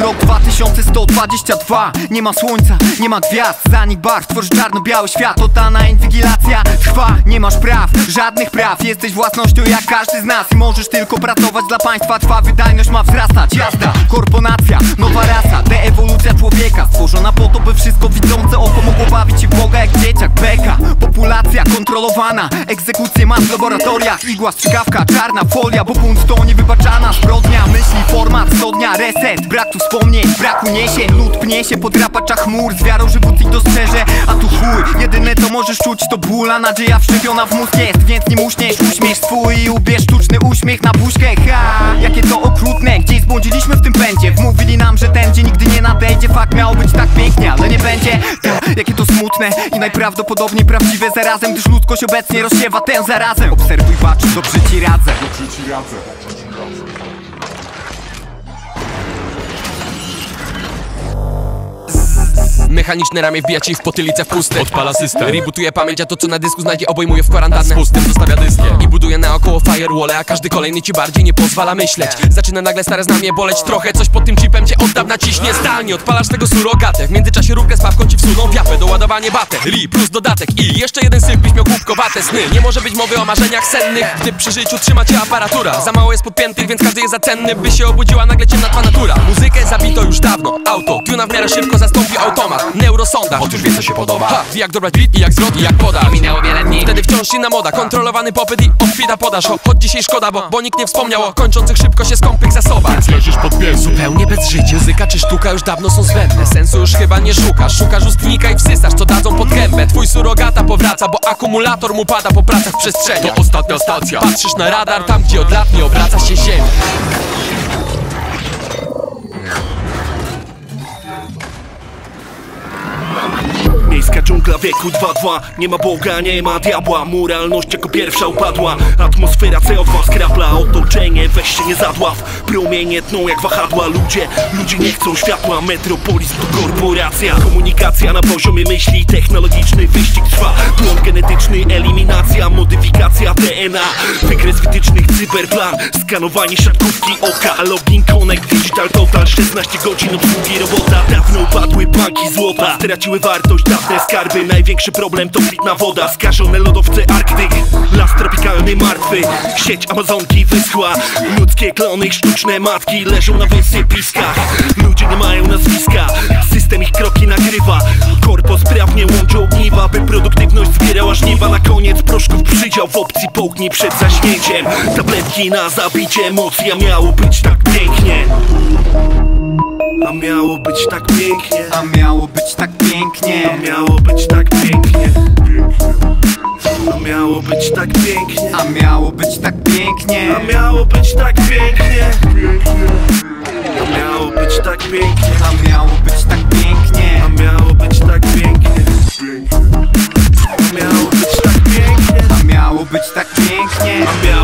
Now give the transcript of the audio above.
Rok 2122, nie ma słońca, nie ma gwiazd. Zanik barw tworzy czarno-biały świat. Totalna inwigilacja trwa, nie masz praw, żadnych praw. Jesteś własnością jak każdy z nas i możesz tylko pracować dla państwa. Twa wydajność ma wzrastać, jazda, korporacja, nowa rasa, deewolucja człowieka. Stworzona po to, by wszystko widzące oko mogło bawić się w Boga jak dzieciak, beka. Populacja kontrolowana, egzekucje mas w laboratoriach. Igła, strzykawka, czarna folia, bo bunt to niewybaczana zbrodnia. Myśli, format, stodnia, reset, brak tu wspomnień, brak uniesień. Lud pnie się po drapaczach chmur z wiarą, że Bóg ich dostrzeże, a tu chuj. Jedyne co możesz czuć to ból, a nadzieja wszczepiona w mózg jest. Więc nie muśniesz, uśmiech swój i ubierz sztuczny uśmiech na buźkę. Ha, jakie to okrutne, gdzieś zbłądziliśmy w tym pędzie. Wmówili nam, że ten dzień nigdy nie nadejdzie. Fakt, miało być tak pięknie, ale nie będzie. Jakie to smutne i najprawdopodobniej prawdziwe zarazem, gdyż ludzkość obecnie rozsiewa tę zarazę. Obserwuj, patrz, dobrze ci radzę. Mechaniczne ramię wbija ci w potylicę w puste. Odpala system, rebootuje pamięć, a to co na dysku znajdzie obejmuje w kwarantannę. Z pustym zostawia dyskie i buduje naokoło firewall'e, a każdy kolejny ci bardziej nie pozwala myśleć. Zaczyna nagle stare znamie boleć trochę, coś pod tym chipem cię od dawna ciśnie. Zdalnie odpalasz tego surogatę, w międzyczasie rówkę z babką ci wsuną w japę. Doładowanie batę, ri plus dodatek i jeszcze jeden syf, byś miał głupkowate sny. Nie może być mowy o marzeniach sennych, gdy przy życiu trzyma cię aparatura. Za mało jest podpiętych, więc każdy jest za cenny, by się obudziła nagle ciemna twa natura. Muzykę zabito już dawno, auto tuna w miarę szybko zastąpi automat. Neurosonda, otóż wie co się podoba. Ha, wie jak dobrać beat i jak zwrot i jak poda. I minęło wiele dni, wtedy wciąż inna moda. Kontrolowany popyt i obfita podaż. Choć dzisiaj szkoda, bo nikt nie wspomniał o kończących szybko się skąpych zasobach. Więc leżysz pod pies. Zupełnie bez życia. Muzyka czy sztuka już dawno są zbędne. Sensu już chyba nie szukasz. Szukasz ustnika i wsysasz, co dadzą pod gębę. Twój surrogata powraca, bo akumulator mu pada po pracach w przestrzeni. To ostatnia stacja. Patrzysz na radar, tam gdzie od lat nie obraca się ziemia. Miejska dżungla wieku 2-2. Nie ma Boga, nie ma diabła. Moralność jako pierwsza upadła. Atmosfera CO2 skrapla. Otoczenie weź się nie zadław. Promienie tną jak wahadła. Ludzie nie chcą światła. Metropolis to korporacja. Komunikacja na poziomie myśli. Technologiczny wyścig trwa. Błąd genetyczny, eliminacja, modyfikacja DNA. Wykres wytycznych, cyberplan. Skanowanie siatkówki oka. Login, connect, digital total. 16 godzin obsługi robota. Dawno upadły banki złota. Straciły wartość dawne skarby, największy problem to pitna woda. Skażone lodowce Arktyk, las tropikalny martwy. Sieć Amazonki wyschła, ludzkie klony, sztuczne matki leżą na wysypiskach. Ludzie nie mają nazwiska, system ich kroki nagrywa. Korpo sprawnie łączy ogniwa, by produktywność zbierała żniwa. Na koniec proszków przydział w opcji połknij przed zaśnięciem. Tabletki na zabicie emocji, a miało być tak pięknie. A miało być tak pięknie. A miało być tak pięknie. A miało być tak pięknie. A miało być tak pięknie. A miało być tak pięknie. A miało być tak pięknie. A miało być tak pięknie. A miało być tak pięknie. A miało być tak pięknie. A miało być tak pięknie. A miało być tak pięknie.